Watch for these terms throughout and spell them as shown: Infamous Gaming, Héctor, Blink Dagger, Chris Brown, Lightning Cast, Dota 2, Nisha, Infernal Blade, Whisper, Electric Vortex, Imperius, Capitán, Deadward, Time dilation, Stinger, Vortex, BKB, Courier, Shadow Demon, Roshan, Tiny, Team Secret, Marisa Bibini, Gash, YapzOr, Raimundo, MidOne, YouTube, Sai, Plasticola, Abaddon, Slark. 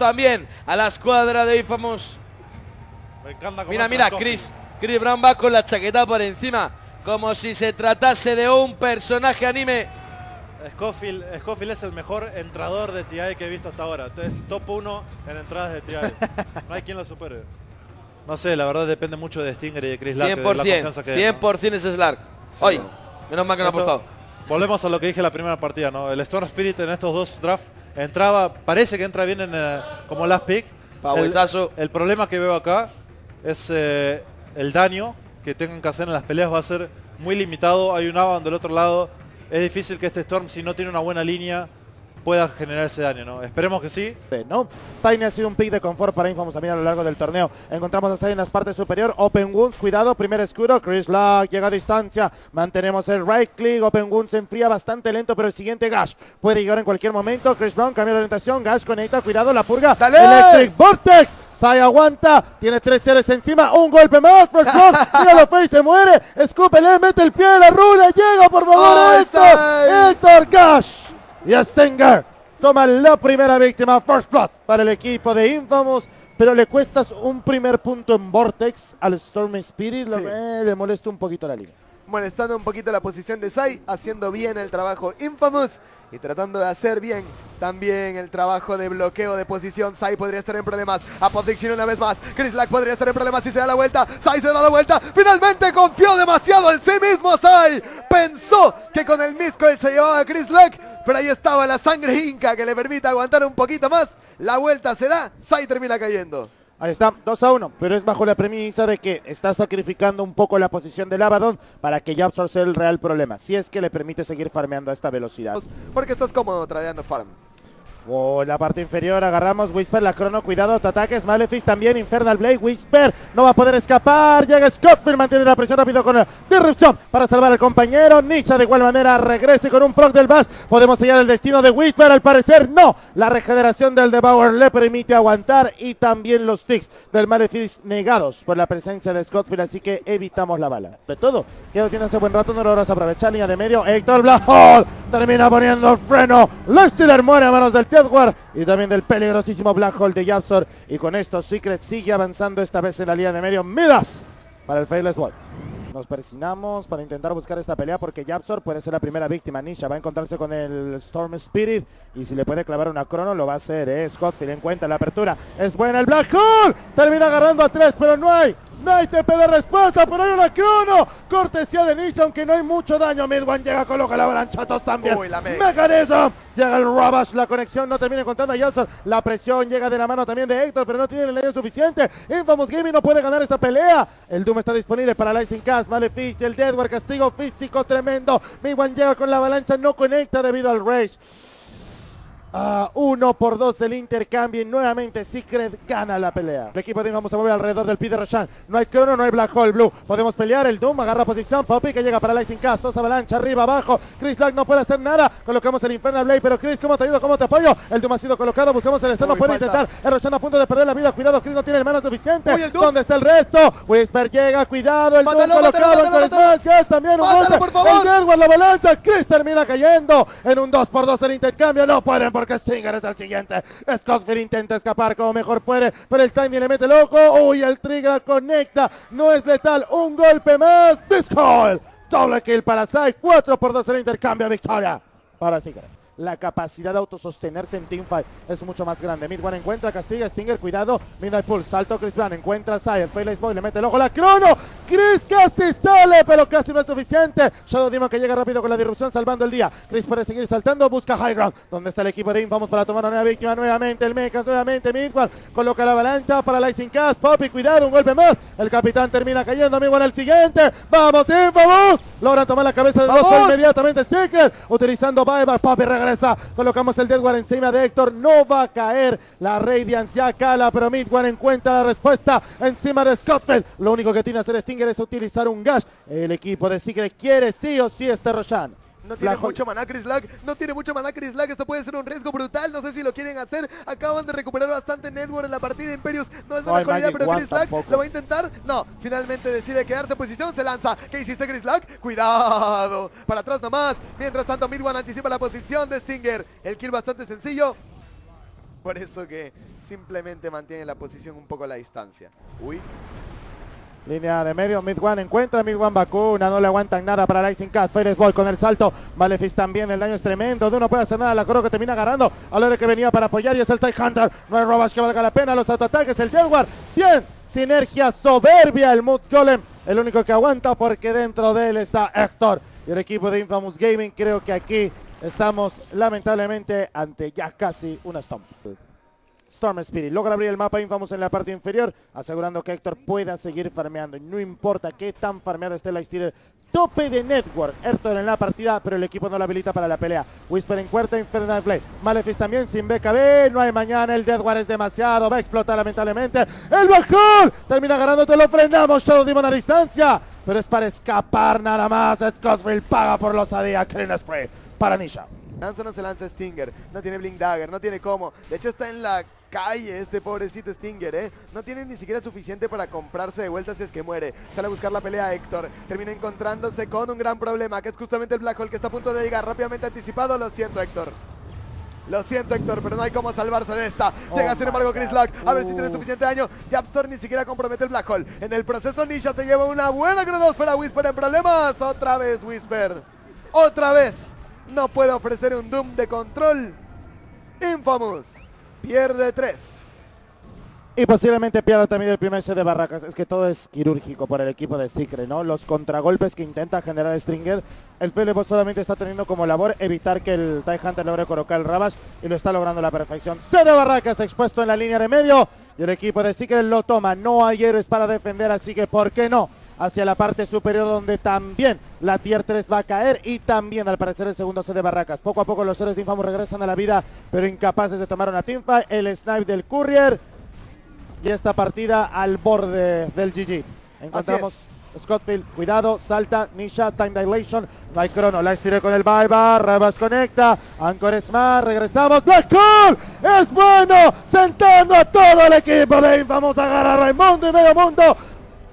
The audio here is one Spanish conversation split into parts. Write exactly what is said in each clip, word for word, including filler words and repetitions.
también a la escuadra de Infamous. Me encanta cómo mira, mira, Chris, Chris Brown va con la chaqueta por encima, como si se tratase de un personaje anime. Scofield, Scofield es el mejor entrador de T I que he visto hasta ahora. Es top uno en entradas de T I. No hay quien lo supere. No sé, la verdad depende mucho de Stinger y de Chris Lark. cien por ciento, cien por ciento es Slark. Hoy, sí. Menos mal que no ha apostado. Volvemos a lo que dije en la primera partida, ¿no? El Storm Spirit en estos dos drafts entraba, parece que entra bien en, eh, como last pick. El, el problema que veo acá es eh, el daño que tengan que hacer en las peleas va a ser muy limitado. Hay un Abaddon del otro lado. Es difícil que este Storm, si no tiene una buena línea, pueda generar ese daño, ¿no? Esperemos que sí. ¿No? Tiny ha sido un pick de confort para Infamous también a lo largo del torneo. Encontramos a Sai en las partes superior. Open Wounds, cuidado, primer escudo. Chris Lark llega a distancia. Mantenemos el right click. Open Wounds se enfría bastante lento, pero el siguiente Gash puede llegar en cualquier momento. Chris Brown cambia de orientación. Gash conecta, cuidado, la purga. ¡Dale! Electric Vortex. Sai aguanta, tiene tres seres encima, un golpe más, míralo, Face se muere, escúpele, mete el pie de la runa, llega por favor oh, Héctor, Héctor Gash y Stinger toma la primera víctima, First Blood para el equipo de Infamous, pero le cuestas un primer punto en Vortex al Storm Spirit, sí. eh, le molesta un poquito la liga. Molestando un poquito la posición de Sai, haciendo bien el trabajo Infamous y tratando de hacer bien también el trabajo de bloqueo de posición. Sai podría estar en problemas. Apotexion una vez más. Chris Lack podría estar en problemas si se da la vuelta. Sai se da la vuelta. Finalmente confió demasiado en sí mismo Sai. Pensó que con el miscall se llevaba a Chris Lack, pero ahí estaba la sangre inca que le permite aguantar un poquito más. La vuelta se da. Sai termina cayendo. Ahí está, dos a uno, pero es bajo la premisa de que está sacrificando un poco la posición del Abaddon para que YapzOr sea el real problema, si es que le permite seguir farmeando a esta velocidad. Porque estás cómodo tradeando farm. Oh, la parte inferior, agarramos Whisper, la crono, cuidado, autoataques, Maleficz también, Infernal Blade, Whisper, no va a poder escapar, llega Scofield, mantiene la presión rápido con la disrupción para salvar al compañero, Nisha de igual manera regrese con un proc del Bash, podemos sellar el destino de Whisper, al parecer no, la regeneración del Devourer le permite aguantar y también los ticks del Maleficz negados por la presencia de Scofield, así que evitamos la bala. De todo, ya lo tiene hace buen rato, no logras aprovechar, línea de medio, Héctor Black Hole, termina poniendo el freno, Lester muere a manos del Deadward y también del peligrosísimo Black Hole de YapzOr. Y con esto Secret sigue avanzando esta vez en la línea de medio. Midas para el Faithless Wall. Nos persinamos para intentar buscar esta pelea porque YapzOr puede ser la primera víctima. Nisha va a encontrarse con el Storm Spirit y si le puede clavar una crono lo va a hacer, ¿eh? Scofield en cuenta la apertura. Es buena el Black Hole. Termina agarrando a tres, pero no hay. No hay T P de respuesta, pero hay una crono. Cortesía de Nisha, aunque no hay mucho daño. MidOne llega, coloca la avalancha, dos también. Uy, la mega. Mecanism. Llega el Ravage, la conexión no termina encontrando a YapzOr. La presión llega de la mano también de Héctor, pero no tiene el daño suficiente. Infamous Gaming no puede ganar esta pelea. El Doom está disponible para Lightning Cast, Maleficz, el Deadward, castigo físico tremendo. MidOne llega con la avalancha, no conecta debido al Rage. Ah, uno por dos el intercambio y nuevamente Secret gana la pelea. El equipo de Infamous se mueve alrededor del pit de Roshan. No hay crono, no hay Black Hole Blue. Podemos pelear, el Doom agarra posición. Poppy que llega para Lightning Cast, dos avalancha, arriba, abajo. Chris Lack no puede hacer nada. Colocamos el Infernal Blade, pero Chris, ¿cómo te ayudo? ¿Cómo te apoyo? El Doom ha sido colocado, buscamos el Storm, no puede intentar. El Roshan a punto de perder la vida, cuidado, Chris no tiene el mano suficiente. Uy, ¿dónde está el resto? Whisper llega, cuidado, el mátalo, Doom colocado, mátalo, el Chris que es también un mátalo, golpe. El Deadward, la avalancha, Chris termina cayendo. En un dos por dos el intercambio, no pueden porque Stinger es el siguiente. Scofield intenta escapar como mejor puede, pero el timing le mete loco. Uy, el trigger conecta. No es letal. Un golpe más. Discall. Doble kill para Sai. cuatro por dos el intercambio. Victoria para Secret. La capacidad de autosostenerse en teamfight es mucho más grande. MidOne encuentra, castiga, Stinger, cuidado. Midnight Pulse, salto Chris Brown, encuentra a Sai, el Faithless Boy, le mete el ojo, la crono. Chris casi sale, pero casi no es suficiente. Shadow Demon que llega rápido con la disrupción, salvando el día. Chris puede seguir saltando, busca High Ground. ¿Dónde está el equipo de Infamous para tomar una nueva víctima? Nuevamente el Mechas, nuevamente MidOne. Coloca la avalancha para Lightning Cast. Poppy, cuidado, un golpe más. El capitán termina cayendo, MidOne el siguiente. ¡Vamos, Infamous! Logran tomar la cabeza de Roshan inmediatamente. Secret, utilizando Buyback, Poppy regresa. Colocamos el Deadward encima de Héctor. No va a caer la Radiance, ya cala, pero MidOne encuentra la respuesta encima de Scofield. Lo único que tiene que hacer Stinger es utilizar un Gash. El equipo de Secret quiere sí o sí este Roshan. No tiene mucho maná Chris Lack, no tiene mucho maná Chris Lack, esto puede ser un riesgo brutal, no sé si lo quieren hacer, acaban de recuperar bastante Network en la partida, Imperius no es la mejor idea, pero Chris Lack lo va a intentar, no, finalmente decide quedarse en posición, se lanza, ¿qué hiciste Chris Lack? Cuidado, para atrás nomás, mientras tanto MidOne anticipa la posición de Stinger, el kill bastante sencillo. Por eso que simplemente mantiene la posición un poco a la distancia. Uy. Línea de medio, MidOne encuentra, MidOne vacuna, no le aguantan nada para Lightning Cast, Fireball con el salto, Maleficz también, el daño es tremendo, no puede hacer nada, la Coro que termina agarrando a la hora que venía para apoyar y es el Tide Hunter, no hay robas que valga la pena, los autoataques, el Deadward, bien, sinergia soberbia, el Mud Golem, el único que aguanta porque dentro de él está Héctor y el equipo de Infamous Gaming. Creo que aquí estamos lamentablemente ante ya casi una stomp. Storm Spirit logra abrir el mapa Infamous en la parte inferior, asegurando que Héctor pueda seguir farmeando. No importa qué tan farmeado esté la Stinger. Tope de Network, Héctor en la partida, pero el equipo no la habilita para la pelea. Whisper en cuarta, Infernal Blade. Maleficz también sin B K B, no hay mañana, el Deadward es demasiado, va a explotar lamentablemente. ¡El Black Hole! Termina ganándote, lo frenamos, Shadow Demon a distancia. Pero es para escapar nada más, Scofield paga por los A D A, Clean Spray para Nisha. Lanza no se lanza Stinger, no tiene Blink Dagger, no tiene cómo, de hecho está en la calle este pobrecito Stinger, ¿eh? No tiene ni siquiera suficiente para comprarse de vuelta si es que muere. Sale a buscar la pelea a Héctor, termina encontrándose con un gran problema, que es justamente el Black Hole que está a punto de llegar rápidamente anticipado. Lo siento, Héctor. Lo siento, Héctor, pero no hay cómo salvarse de esta. Llega, oh, sin embargo, Chris Lock. A uh. ver si tiene suficiente daño. YapzOr ni siquiera compromete el Black Hole. En el proceso, Nisha se lleva una buena cronósfera. Whisper en problemas. Otra vez, Whisper. Otra vez. No puede ofrecer un Doom de control. Infamous pierde tres. Y posiblemente pierda también el primer set de barracas. Es que todo es quirúrgico por el equipo de Secret, ¿no? Los contragolpes que intenta generar Stinger. El Feleboss solamente está teniendo como labor evitar que el Tide Hunter logre colocar el Ravage. Y lo está logrando a la perfección. Set de barracas expuesto en la línea de medio. Y el equipo de Secret lo toma. No hay héroes para defender, así que ¿por qué no? Hacia la parte superior donde también la tier tres va a caer y también al parecer el segundo set de barracas. Poco a poco los héroes de Infamous regresan a la vida, pero incapaces de tomar una teamfight. El snipe del Courier y esta partida al borde del G G. Encontramos Scofield, cuidado, salta, Nisha, time dilation, no hay crono, la estiré con el bye bye, Ravas conecta, Anchor Smart, regresamos, Black Hole, es bueno, sentando a todo el equipo de Infamous, agarra a Raimundo y medio mundo.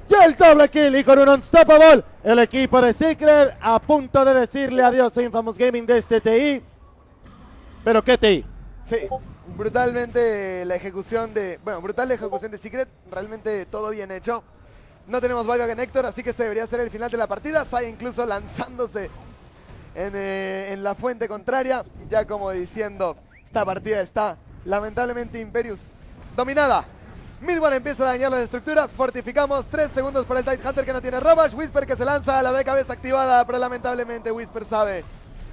Y el doble kill y con un unstoppable, el equipo de Secret a punto de decirle adiós a Infamous Gaming de este T I. Pero ¿qué T I? Sí, brutalmente la ejecución de... Bueno, brutal la ejecución de Secret, realmente todo bien hecho. No tenemos buyback en Héctor, así que este debería ser el final de la partida. Sai incluso lanzándose en, eh, en la fuente contraria, ya como diciendo, esta partida está lamentablemente Imperius dominada. MidOne empieza a dañar las estructuras, fortificamos, tres segundos para el Tide Hunter que no tiene Ravage, Whisper que se lanza a la B K B desactivada, pero lamentablemente Whisper sabe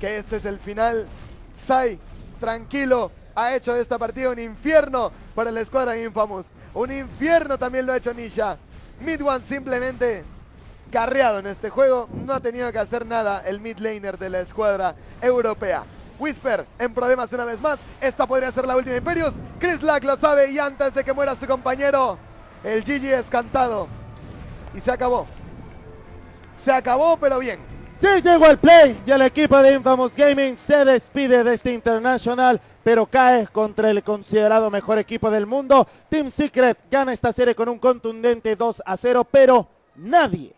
que este es el final. Sai, tranquilo, ha hecho de esta partida un infierno para la escuadra Infamous, un infierno también lo ha hecho Nisha. MidOne simplemente carreado en este juego, no ha tenido que hacer nada el mid laner de la escuadra europea. Whisper en problemas una vez más, esta podría ser la última Imperius, Chris Lack lo sabe y antes de que muera su compañero, el G G es cantado y se acabó, se acabó pero bien. G G well play y el equipo de Infamous Gaming se despide de este International, pero cae contra el considerado mejor equipo del mundo. Team Secret gana esta serie con un contundente dos a cero, pero nadie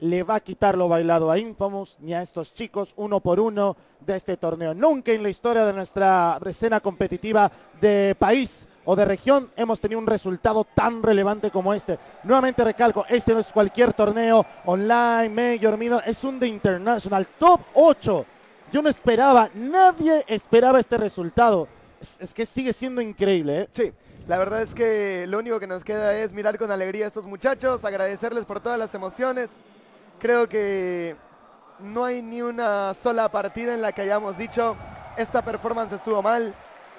le va a quitar lo bailado a Infamous ni a estos chicos uno por uno de este torneo. Nunca en la historia de nuestra escena competitiva de país o de región hemos tenido un resultado tan relevante como este. Nuevamente recalco, este no es cualquier torneo online, major, minor, es un de International, top ocho. Yo no esperaba, nadie esperaba este resultado. Es, es que sigue siendo increíble, ¿eh? Sí. La verdad es que lo único que nos queda es mirar con alegría a estos muchachos, agradecerles por todas las emociones. Creo que no hay ni una sola partida en la que hayamos dicho esta performance estuvo mal,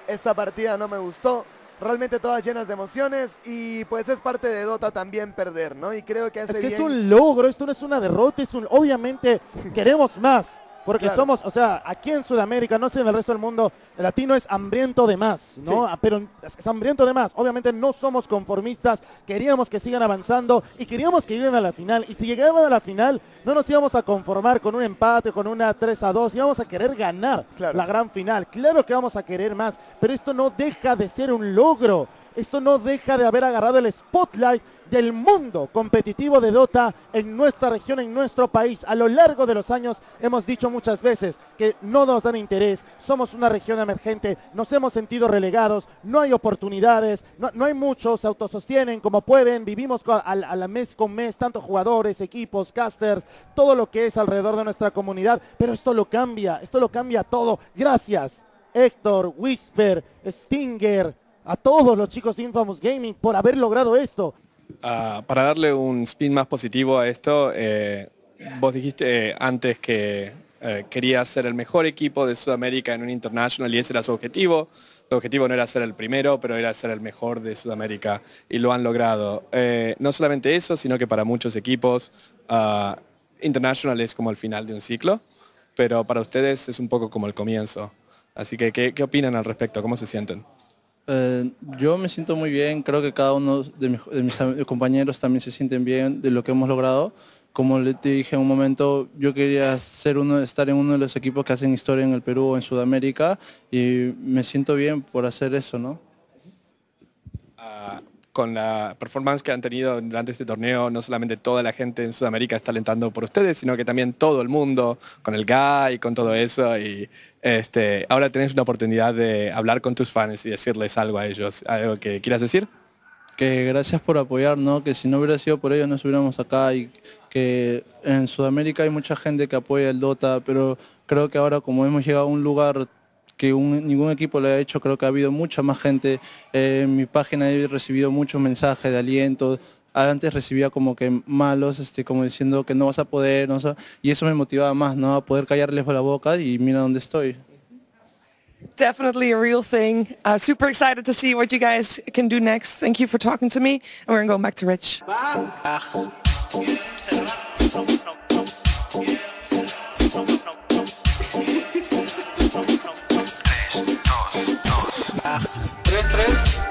esta partida no me gustó, realmente todas llenas de emociones y pues es parte de Dota también perder, ¿no? Y creo que hace bien. Es que es un logro, esto no es una derrota, es un... obviamente queremos más. Porque claro, somos, o sea, aquí en Sudamérica, no sé en el resto del mundo, el latino es hambriento de más, ¿no? Sí. Pero es hambriento de más. Obviamente no somos conformistas, queríamos que sigan avanzando y queríamos que lleguen a la final. Y si llegaban a la final, no nos íbamos a conformar con un empate, con una tres a dos, íbamos a querer ganar, claro, la gran final. Claro que vamos a querer más, pero esto no deja de ser un logro. esto no deja de haber agarrado el spotlight del mundo competitivo de Dota en nuestra región, en nuestro país. A lo largo de los años hemos dicho muchas veces que no nos dan interés, somos una región emergente, nos hemos sentido relegados, no hay oportunidades, no, no hay muchos, se autosostienen como pueden, vivimos con, a, a la mes con mes, tanto jugadores, equipos, casters, todo lo que es alrededor de nuestra comunidad, pero esto lo cambia, esto lo cambia todo. Gracias, Héctor, Whisper, Stinger, a todos los chicos de Infamous Gaming por haber logrado esto. Uh, para darle un spin más positivo a esto, eh, vos dijiste eh, antes que eh, querías ser el mejor equipo de Sudamérica en un international y ese era su objetivo. Su objetivo no era ser el primero, pero era ser el mejor de Sudamérica y lo han logrado. Eh, no solamente eso, sino que para muchos equipos uh, international es como el final de un ciclo, pero para ustedes es un poco como el comienzo. Así que, ¿qué, qué opinan al respecto? ¿Cómo se sienten? Eh, yo me siento muy bien, creo que cada uno de mis, de mis compañeros también se sienten bien de lo que hemos logrado. Como le dije en un momento, yo quería ser uno, estar en uno de los equipos que hacen historia en el Perú o en Sudamérica y me siento bien por hacer eso, ¿no? Uh, con la performance que han tenido durante este torneo, no solamente toda la gente en Sudamérica está alentando por ustedes, sino que también todo el mundo, con el G A y con todo eso. Y Este, ahora tenés una oportunidad de hablar con tus fans y decirles algo a ellos. ¿Algo que quieras decir? Que gracias por apoyar, ¿no? Que si no hubiera sido por ellos no estuviéramos acá y que en Sudamérica hay mucha gente que apoya el Dota, pero creo que ahora como hemos llegado a un lugar que un, ningún equipo lo ha hecho, creo que ha habido mucha más gente. Eh, en mi página he recibido muchos mensajes de aliento. Antes recibía como que malos, este, como diciendo que no vas a poder, no vas a... y eso me motivaba más, ¿no? A poder callarles por la boca y mira dónde estoy. Definitely a real thing. Uh, super excited to see what you guys can do next. Thank you for talking to me, and we're going back to Rich. tres, tres.